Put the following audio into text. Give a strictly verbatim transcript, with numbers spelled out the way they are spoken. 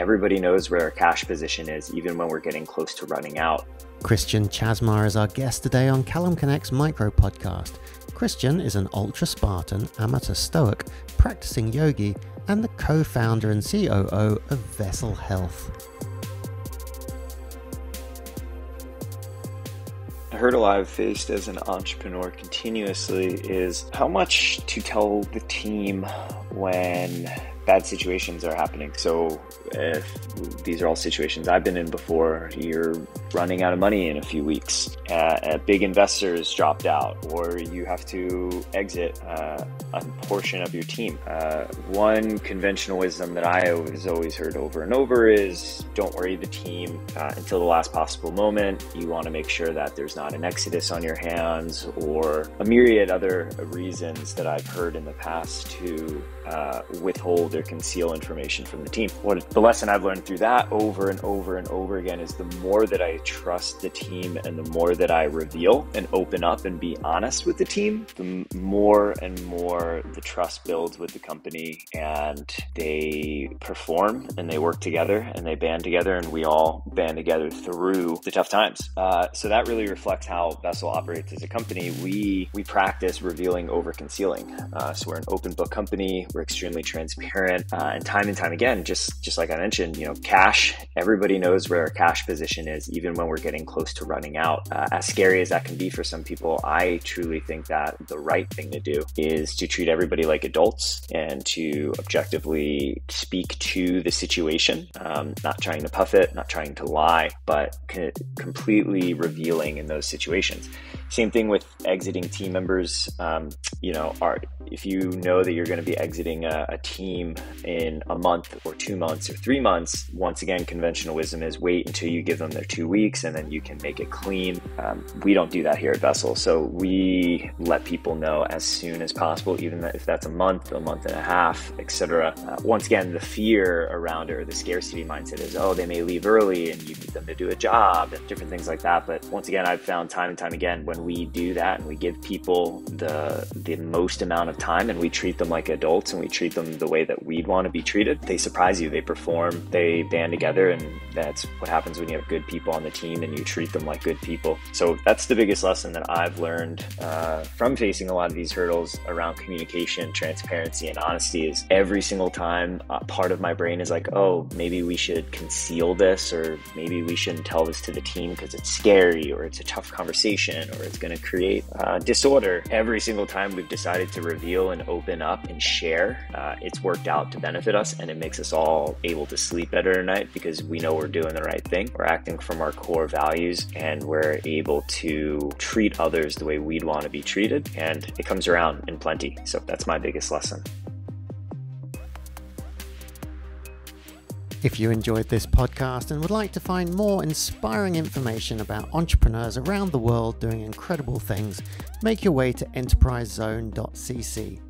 Everybody knows where our cash position is, even when we're getting close to running out. Christian Chasmar is our guest today on Callum Connects Micro Podcast. Christian is an Ultra Spartan, amateur stoic, practicing yogi, and the co-founder and C O O of Vessel Health. A hurdle I've faced as an entrepreneur continuously is how much to tell the team when bad situations are happening. So if these are all situations I've been in before, you're running out of money in a few weeks, uh, a big investor's dropped out, or you have to exit uh, a portion of your team. Uh, one conventional wisdom that I always, always heard over and over is don't worry the team uh, until the last possible moment. You want to make sure that there's not an exodus on your hands or a myriad other reasons that I've heard in the past to uh, withhold or conceal information from the team. What the lesson I've learned through that over and over and over again is the more that I trust the team and the more that I reveal and open up and be honest with the team, the more and more the trust builds with the company, and they perform and they work together and they band together, and we all band together through the tough times. Uh, so that really reflects how Vessel operates as a company. We we practice revealing over concealing. Uh, so we're an open book company. We're extremely transparent, uh, and time and time again, just just like I mentioned, you know, cash. Everybody knows where our cash position is, even when we're getting close to running out. Uh, as scary as that can be for some people, I truly think that the right thing to do is to treat everybody like adults and to objectively speak to the situation, um, not trying to puff it, not trying to lie, but completely revealing in those situations. Same thing with exiting team members. Um, you know, are, if you know that you're going to be exiting a, a team in a month or two months or three months, once again, conventional wisdom is wait until you give them their two weeks and then you can make it clean. Um, we don't do that here at Vessel. So we let people know as soon as possible, even if that's a month, a month and a half, et cetera. Uh, once again, the fear around it or the scarcity mindset is, oh, they may leave early and you need them to do a job and different things like that. But once again, I've found time and time again, when we do that and we give people the, the most amount of time and we treat them like adults and we treat them the way that we'd want to be treated, they surprise you, they perform, they band together, and that's what happens when you have good people on the team and you treat them like good people. So that's the biggest lesson that I've learned uh, from facing a lot of these hurdles around communication, transparency, and honesty is every single time uh, part of my brain is like, oh, maybe we should conceal this, or maybe we shouldn't tell this to the team because it's scary or it's a tough conversation or it's going to create uh, disorder. Every single time we've decided to reveal and open up and share, uh, it's worked out to benefit us, and it makes us all able to sleep better at night because we know we're doing the right thing. We're acting from our core values and we're able to treat others the way we'd want to be treated, and it comes around in plenty. So that's my biggest lesson. If you enjoyed this podcast and would like to find more inspiring information about entrepreneurs around the world doing incredible things, make your way to Enterprise Zone dot c c.